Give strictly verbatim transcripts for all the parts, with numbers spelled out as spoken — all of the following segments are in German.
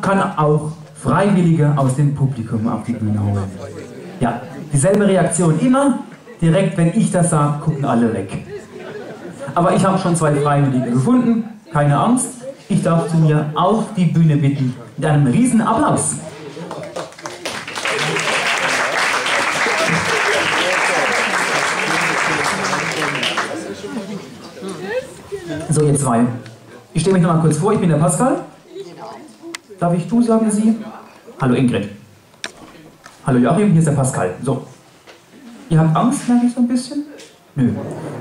kann auch Freiwillige aus dem Publikum auf die Bühne holen. Ja, dieselbe Reaktion immer, direkt wenn ich das sage, gucken alle weg. Aber ich habe schon zwei Freiwillige gefunden, keine Angst, ich darf zu mir auf die Bühne bitten mit einem riesen Applaus. So, ihr zwei. Ich stelle mich noch mal kurz vor, ich bin der Pascal. Darf ich du sagen, Sie? Hallo Ingrid. Hallo Joachim, hier ist der Pascal. So. Ihr habt Angst, merke ich so ein bisschen? Nö.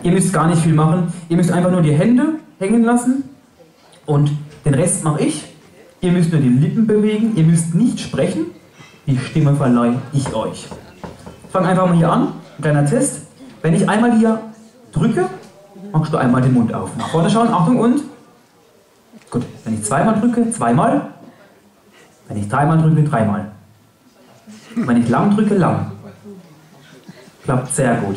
Ihr müsst gar nicht viel machen. Ihr müsst einfach nur die Hände hängen lassen und den Rest mache ich. Ihr müsst nur die Lippen bewegen, ihr müsst nicht sprechen. Die Stimme verleihe ich euch. Fang einfach mal hier an, ein kleiner Test. Wenn ich einmal hier drücke, machst du einmal den Mund auf. Nach vorne schauen, Achtung und... Gut, wenn ich zweimal drücke, zweimal. Wenn ich dreimal drücke, dreimal. Wenn ich lang drücke, lang. Klappt sehr gut.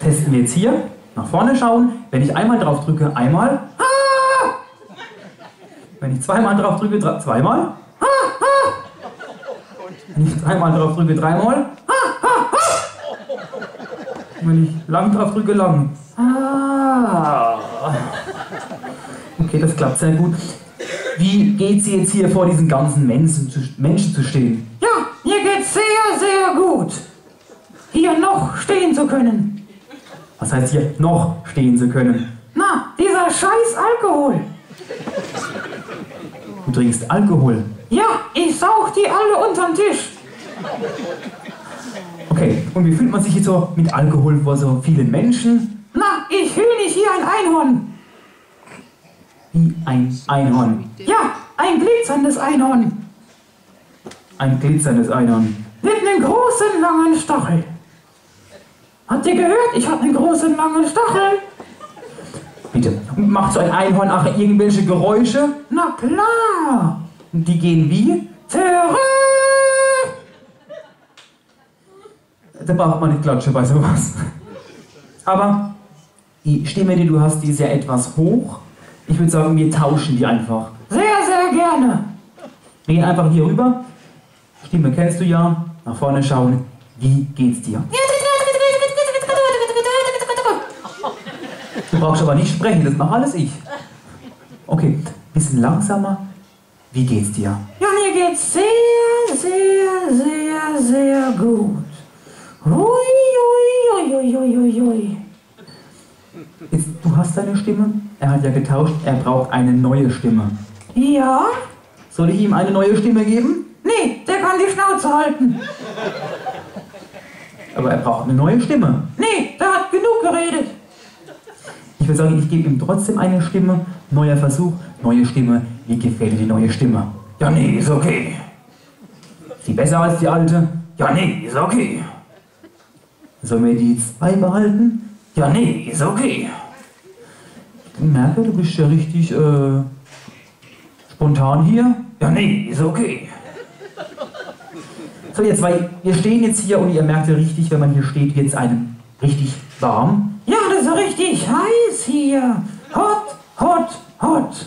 Testen wir jetzt hier. Nach vorne schauen. Wenn ich einmal drauf drücke, einmal. Ah! Wenn ich zweimal drauf drücke, zweimal. Ah! Ah! Wenn ich dreimal drauf drücke, dreimal. Ah! Ah! Ah! Wenn ich lang drauf drücke, lang. Ah! Okay, das klappt sehr gut. Wie geht sie jetzt hier vor diesen ganzen Menschen zu, Menschen zu stehen? Ja, mir geht's sehr, sehr gut, hier noch stehen zu können. Was heißt hier noch stehen zu können? Na, dieser scheiß Alkohol. Du trinkst Alkohol? Ja, ich sauch die alle unterm Tisch. Okay, und wie fühlt man sich jetzt so mit Alkohol vor so vielen Menschen? Na, ich fühle mich hier ein Einhorn. Wie ein Einhorn. Ja, ein glitzerndes Einhorn. Ein glitzerndes Einhorn. Mit einem großen, langen Stachel. Habt ihr gehört? Ich habe einen großen, langen Stachel. Bitte, macht so ein Einhorn auch irgendwelche Geräusche? Na klar. Und die gehen wie? Terror. Da braucht man nicht Klatsche bei sowas. Aber die Stimme, die du hast, die ist ja etwas hoch. Ich würde sagen, wir tauschen die einfach. Sehr, sehr gerne. Wir gehen einfach hier rüber. Stimme kennst du ja. Nach vorne schauen. Wie geht's dir? Du brauchst aber nicht sprechen, das mache alles ich. Okay, bisschen langsamer. Wie geht's dir? Ja, mir geht's sehr, sehr, sehr, sehr gut. Ui, ui, ui, ui, ui, ui. Jetzt, du hast deine Stimme? Er hat ja getauscht, er braucht eine neue Stimme. Ja? Soll ich ihm eine neue Stimme geben? Nee, der kann die Schnauze halten. Aber er braucht eine neue Stimme. Nee, der hat genug geredet. Ich würde sagen, ich gebe ihm trotzdem eine Stimme. Neuer Versuch, neue Stimme. Wie gefällt dir die neue Stimme? Ja, nee, ist okay. Ist die besser als die alte? Ja, nee, ist okay. Sollen wir die zwei behalten? Ja, nee, ist okay. Ich merke, du bist ja richtig äh, spontan hier. Ja, nee, ist okay. So, jetzt, weil wir stehen jetzt hier und ihr merkt ja richtig, wenn man hier steht, wird es einem richtig warm. Ja, das ist richtig heiß hier. Hot, hot, hot.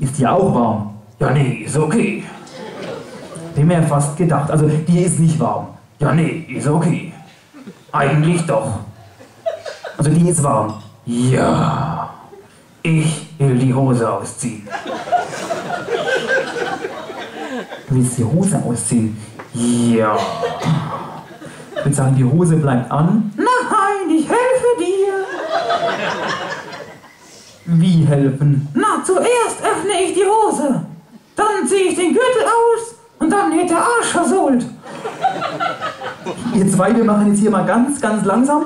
Ist dir auch warm? Ja, nee, ist okay. Dem ja fast gedacht. Also, dir ist nicht warm. Ja, nee, ist okay. Eigentlich doch. Also die ist warm. Ja, ich will die Hose ausziehen. Du willst die Hose ausziehen? Ja. Ich würde sagen, die Hose bleibt an. Nein, ich helfe dir. Wie helfen? Na, zuerst öffne ich die Hose. Dann ziehe ich den Gürtel aus und dann wird der Arsch versohlt. Ihr zwei, wir machen jetzt hier mal ganz, ganz langsam.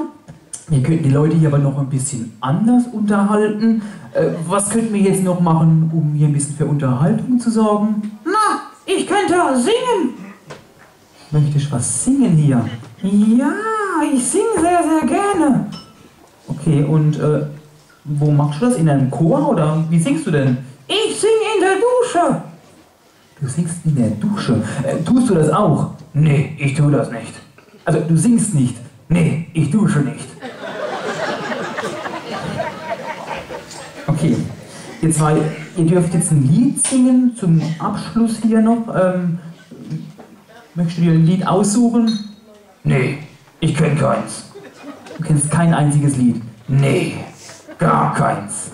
Wir könnten die Leute hier aber noch ein bisschen anders unterhalten. Äh, was könnten wir jetzt noch machen, um hier ein bisschen für Unterhaltung zu sorgen? Na, ich könnte singen. Möchtest du was singen hier? Ja, ich singe sehr, sehr gerne. Okay, und äh, wo machst du das? In einem Chor oder wie singst du denn? Ich singe in der Dusche. Du singst in der Dusche? Äh, tust du das auch? Nee, ich tue das nicht. Also, du singst nicht. Nee, ich dusche nicht. Okay, jetzt weil Ihr dürft jetzt ein Lied singen zum Abschluss hier noch. Ähm, möchtest du dir ein Lied aussuchen? Nee, ich kenne keins. Du kennst kein einziges Lied? Nee, gar keins.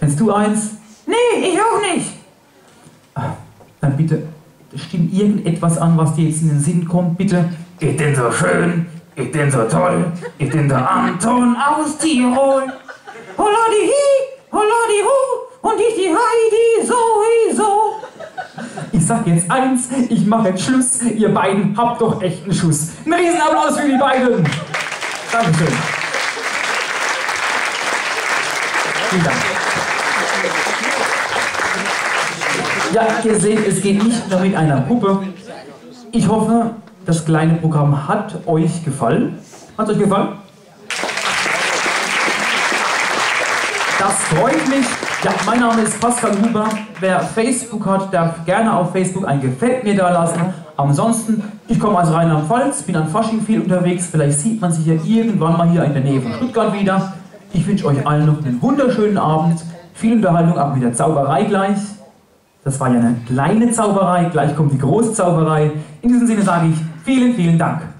Kennst du eins? Nee, ich auch nicht. Ah, dann bitte, stimm irgendetwas an, was dir jetzt in den Sinn kommt, bitte. Ich bin so schön, ich bin so toll, ich bin der Anton aus Tirol. Holladi hi, holladi ho, und ich die Heidi sowieso. Ich sag jetzt eins, ich mach jetzt Schluss, ihr beiden habt doch echt einen Schuss. Ein Riesenapplaus für die beiden. Dankeschön. Vielen Dank. Ja, ihr seht, es geht nicht nur mit einer Puppe. Ich hoffe, das kleine Programm hat euch gefallen. Hat es euch gefallen? Das freut mich. Ja, mein Name ist Pascal Huber. Wer Facebook hat, darf gerne auf Facebook ein Gefällt mir da lassen. Ansonsten, ich komme aus Rheinland-Pfalz, bin an Fasching viel unterwegs. Vielleicht sieht man sich ja irgendwann mal hier in der Nähe von Stuttgart wieder. Ich wünsche euch allen noch einen wunderschönen Abend. Viel Unterhaltung, auch mit der Zauberei gleich. Das war ja eine kleine Zauberei, gleich kommt die große Zauberei. In diesem Sinne sage ich vielen, vielen Dank.